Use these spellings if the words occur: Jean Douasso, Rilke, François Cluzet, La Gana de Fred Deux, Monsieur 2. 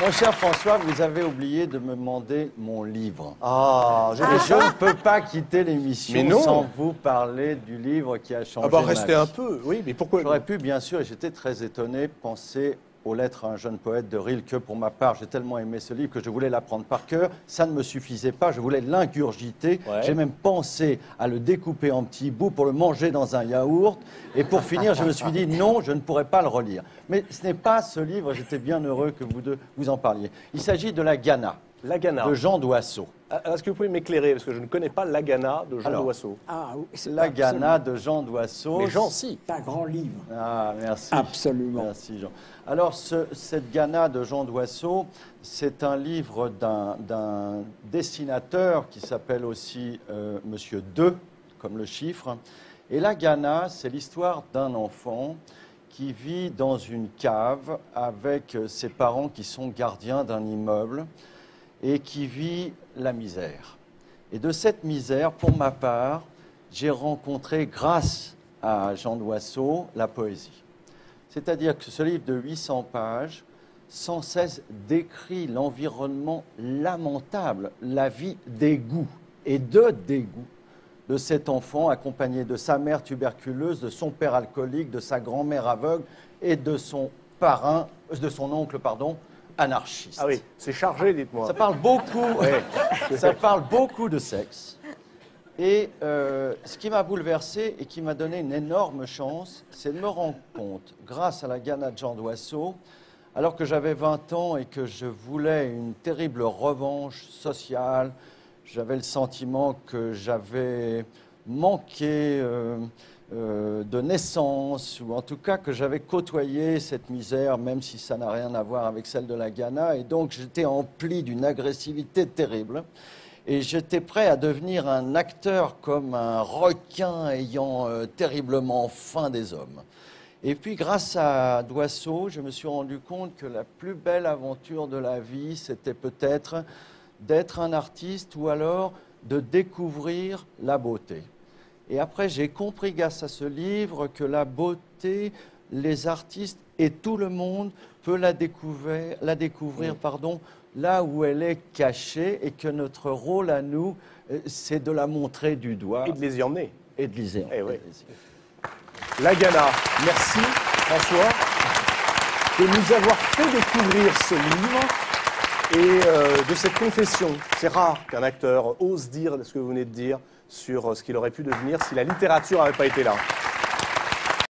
Mon cher François, vous avez oublié de me demander mon livre. Ah, je ne peux pas quitter l'émission sans vous parler du livre qui a changé ma vie. Restez un peu, oui, mais pourquoi? J'aurais pu, bien sûr, et j'étais très étonné, penser aux lettres à un jeune poète de Rilke. Pour ma part, j'ai tellement aimé ce livre que je voulais l'apprendre par cœur. Ça ne me suffisait pas, je voulais l'ingurgiter. Ouais. J'ai même pensé à le découper en petits bouts pour le manger dans un yaourt. Et pour finir, je me suis dit non, je ne pourrais pas le relire. Mais ce n'est pas ce livre, j'étais bien heureux que vous deux vous en parliez. Il s'agit de La Gana. La Gana. De Jean Douasso. Est-ce que vous pouvez m'éclairer? Parce que je ne connais pas La Gana de Jean Douasso. Ah, La Gana de Jean Douasso. Mais Jean, si. C'est un grand livre. Ah, merci. Absolument. Merci, Jean. Alors, cette Gana de Jean Douasso, c'est un livre d'un dessinateur qui s'appelle aussi Monsieur 2, comme le chiffre. Et La Gana, c'est l'histoire d'un enfant qui vit dans une cave avec ses parents qui sont gardiens d'un immeuble, et qui vit la misère. Et de cette misère, pour ma part, j'ai rencontré, grâce à Jean Douasso, la poésie. C'est-à-dire que ce livre de 800 pages, sans cesse décrit l'environnement lamentable, la vie d'égout et de dégoût de cet enfant accompagné de sa mère tuberculeuse, de son père alcoolique, de sa grand-mère aveugle et de son parrain, de son oncle, pardon, anarchiste. Ah oui, c'est chargé, dites-moi. Ça parle beaucoup, ça parle beaucoup de sexe. Et ce qui m'a bouleversé et qui m'a donné une énorme chance, c'est de me rendre compte, grâce à La Gana de Jean Douasso, alors que j'avais 20 ans et que je voulais une terrible revanche sociale, j'avais le sentiment que j'avais manqué de naissance, ou en tout cas que j'avais côtoyé cette misère, même si ça n'a rien à voir avec celle de la Gana, et donc j'étais empli d'une agressivité terrible, et j'étais prêt à devenir un acteur comme un requin ayant terriblement faim des hommes. Et puis grâce à Douasso, je me suis rendu compte que la plus belle aventure de la vie, c'était peut-être d'être un artiste ou alors de découvrir la beauté. Et après, j'ai compris, grâce à ce livre, que la beauté, les artistes et tout le monde peut la découvrir pardon, là où elle est cachée, et que notre rôle à nous, c'est de la montrer du doigt. Et de les y emmener. Et de les y emmener. Eh oui. La Gana. Merci, François, de nous avoir fait découvrir ce livre. Et de cette confession, c'est rare qu'un acteur ose dire ce que vous venez de dire sur ce qu'il aurait pu devenir si la littérature n'avait pas été là.